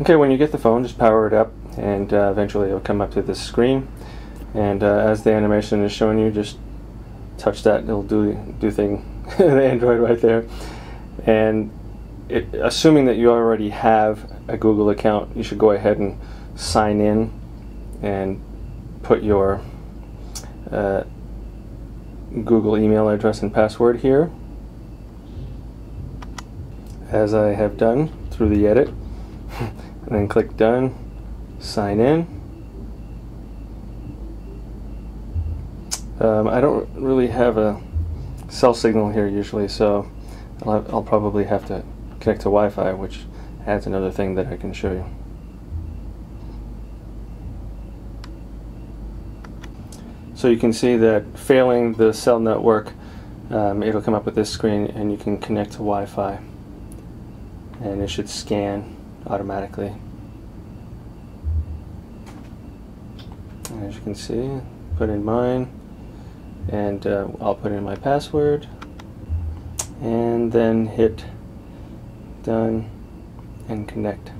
Okay, when you get the phone, just power it up, and eventually it'll come up to this screen. And as the animation is showing you, just touch that, it'll do thing, the Android right there. And assuming that you already have a Google account, you should go ahead and sign in and put your Google email address and password here, as I have done through the edit, and then click done, sign in. I don't really have a cell signal here usually, so I'll probably have to connect to Wi-Fi, which adds another thing that I can show you. So you can see that failing the cell network, it'll come up with this screen and you can connect to Wi-Fi, and it should scan automatically. And as you can see, put in mine, and I'll put in my password, and then hit done and connect.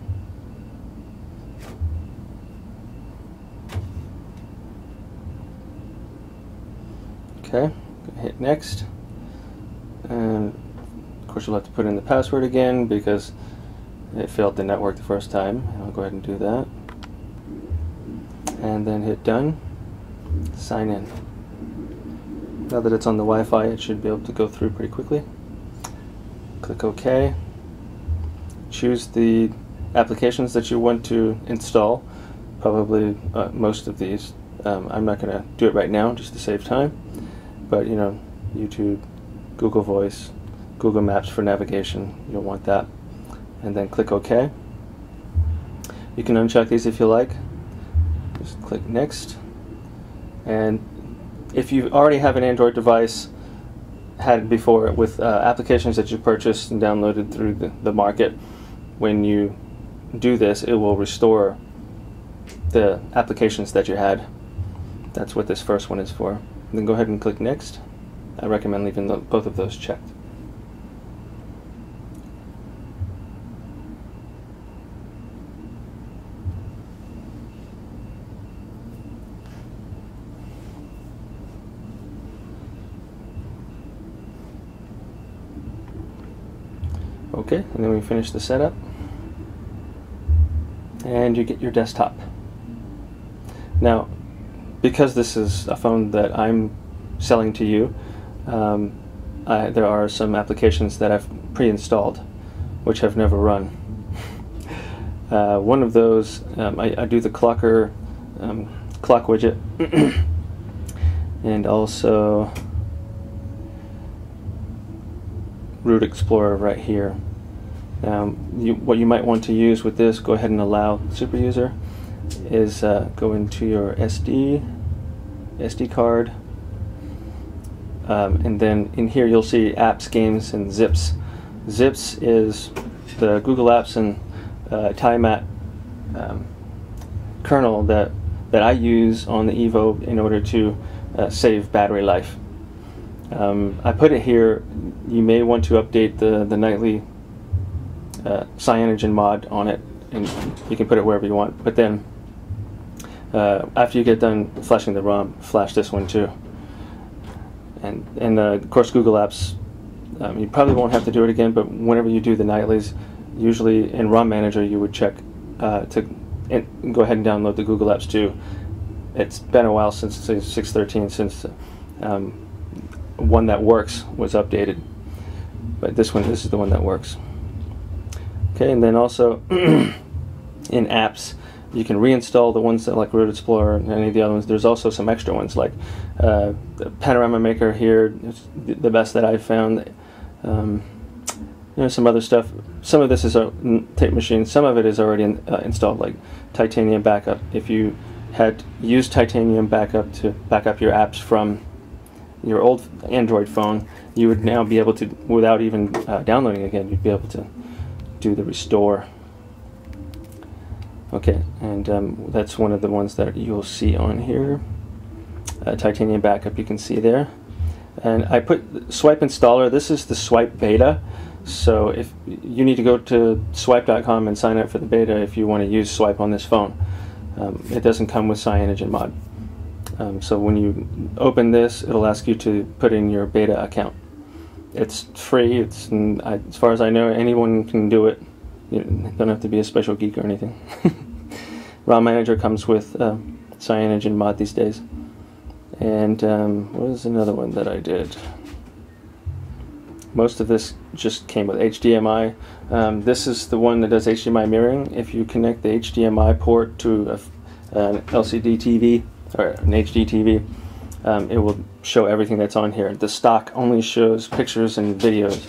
Okay, hit next, and of course you'll have to put in the password again because it failed the network the first time. I'll go ahead and do that, and then hit done, sign in. Now that it's on the Wi-Fi, it should be able to go through pretty quickly. Click OK. Choose the applications that you want to install, probably most of these. I'm not going to do it right now just to save time, but you know, YouTube, Google Voice, Google Maps for navigation, you'll want that. And then click OK. You can uncheck these if you like. Just click Next. And if you already have an Android device, had it before with applications that you purchased and downloaded through the market, when you do this, it will restore the applications that you had. That's what this first one is for. And then go ahead and click Next. I recommend leaving both of those checked. Okay, and then we finish the setup, and you get your desktop. Now, because this is a phone that I'm selling to you, there are some applications that I've pre-installed, which have never run. One of those, I do the clocker, clock widget, and also Root Explorer right here. What you might want to use with this, go ahead and allow super user, is go into your SD card, and then in here you'll see apps, games, and zips. Zips is the Google Apps and Tiamat kernel that I use on the Evo in order to save battery life. I put it here. You may want to update the nightly CyanogenMod on it, and you can put it wherever you want. But then, after you get done flashing the ROM, flash this one too. And of course, Google Apps, you probably won't have to do it again, but whenever you do the nightlies, usually in ROM Manager, you would check and go ahead and download the Google Apps too. It's been a while since, say, 6.13, since one that works was updated, but this is the one that works. Okay, and then also in apps you can reinstall the ones that, like Root Explorer and any of the other ones. There's also some extra ones like the Panorama Maker here. It's the best that I've found. You know, some other stuff. Some of this is a tape machine. Some of it is already installed, like Titanium Backup. If you had used Titanium Backup to back up your apps from your old Android phone, you would now be able to, without even downloading again, you'd be able to do the restore. Okay, and that's one of the ones that you'll see on here. Titanium Backup, you can see there. And I put Swipe Installer. This is the Swipe Beta. So if you need to go to swipe.com and sign up for the beta if you want to use Swipe on this phone. It doesn't come with CyanogenMod. So when you open this, it'll ask you to put in your beta account. It's free. As far as I know, anyone can do it. You don't have to be a special geek or anything. ROM Manager comes with CyanogenMod these days. And what was another one that I did? Most of this just came with HDMI. This is the one that does HDMI mirroring. If you connect the HDMI port to an LCD TV or an HDTV, it will show everything that's on here. The stock only shows pictures and videos.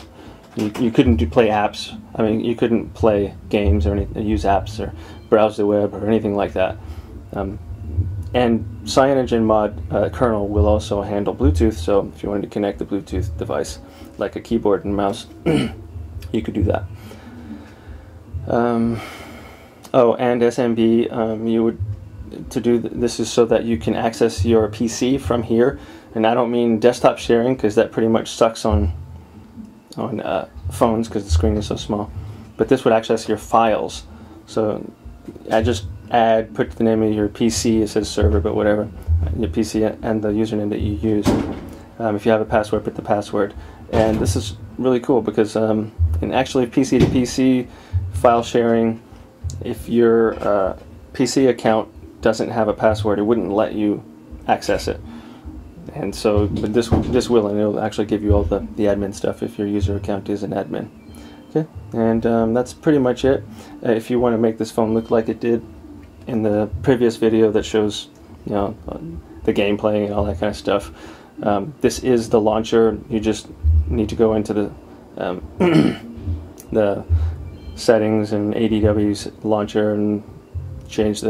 You couldn't play apps. I mean, you couldn't play games or use apps or browse the web or anything like that. And CyanogenMod kernel will also handle Bluetooth, so if you wanted to connect the Bluetooth device, like a keyboard and mouse, you could do that. Oh, and SMB, this is so that you can access your PC from here, and I don't mean desktop sharing, because that pretty much sucks on phones because the screen is so small. But this would access your files. So I just put the name of your PC, it says server, but whatever, your PC and the username that you use. If you have a password, put the password. And this is really cool because and actually PC to PC file sharing, if your PC account doesn't have a password, it wouldn't let you access it. And so but this will, and it'll actually give you all the admin stuff if your user account is an admin. Okay, and that's pretty much it. If you want to make this phone look like it did in the previous video that shows, you know, the gameplay and all that kind of stuff, this is the launcher. You just need to go into the the settings and ADW's launcher and change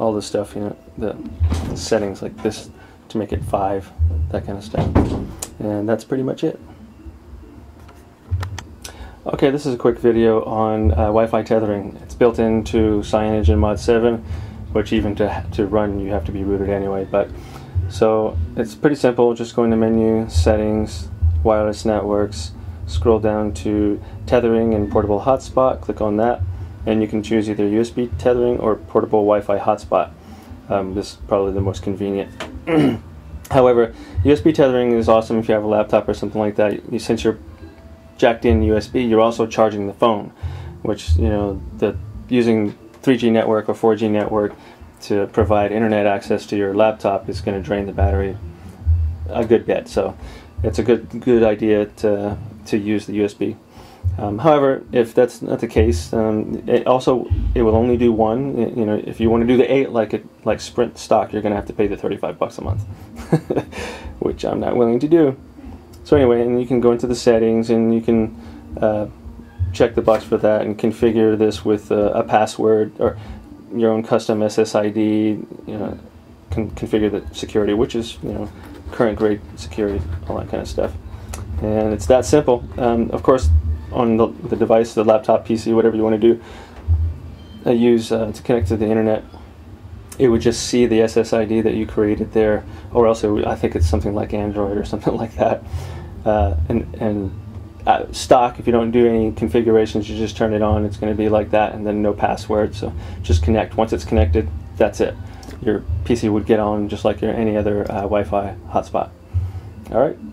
all the stuff, you know, the settings like this to make it 5, that kind of stuff. And that's pretty much it. Okay, this is a quick video on Wi-Fi tethering. It's built into CyanogenMod 7, which even to run you have to be rooted anyway. But so it's pretty simple. Just go into menu, settings, wireless networks, scroll down to tethering and portable hotspot, click on that, and you can choose either USB tethering or portable Wi-Fi hotspot. This is probably the most convenient. However, USB tethering is awesome if you have a laptop or something like that. Since you're jacked in USB, you're also charging the phone, which, you know, using 3G network or 4G network to provide internet access to your laptop is going to drain the battery a good bit. So it's a good idea to use the USB. However, if that's not the case, it will only do one. You know, if you want to do the 8 like Sprint stock, you're going to have to pay the $35 a month, which I'm not willing to do. So anyway, and you can go into the settings and you can check the box for that and configure this with a password or your own custom SSID. You know, configure the security, which is, you know, current grade security, all that kind of stuff. And it's that simple. Of course, on the device, the laptop, PC, whatever you want to do, to connect to the internet, it would just see the SSID that you created there, or else I think it's something like Android or something like that. And stock, if you don't do any configurations, you just turn it on, it's going to be like that, and then no password, so just connect. Once it's connected, that's it. Your PC would get on just like any other Wi-Fi hotspot. All right.